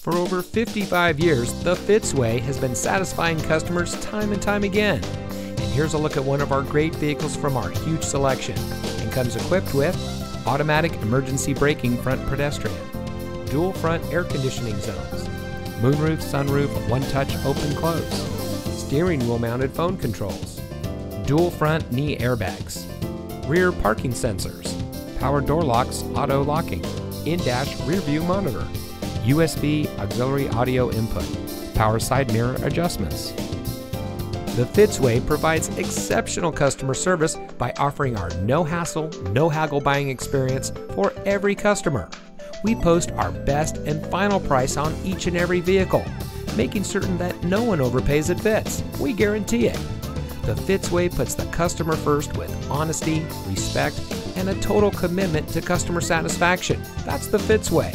For over 55 years, the Fitzway has been satisfying customers time and time again. And here's a look at one of our great vehicles from our huge selection. It comes equipped with automatic emergency braking front pedestrian, dual front air conditioning zones, moonroof, sunroof, one-touch open-close, steering wheel-mounted phone controls, dual front knee airbags, rear parking sensors, power door locks, auto locking, in-dash rear view monitor, USB auxiliary audio input, power side mirror adjustments. The Fitzway provides exceptional customer service by offering our no-hassle, no-haggle buying experience for every customer. We post our best and final price on each and every vehicle, making certain that no one overpays at Fitz. We guarantee it. The Fitzway puts the customer first with honesty, respect, and a total commitment to customer satisfaction. That's the Fitzway.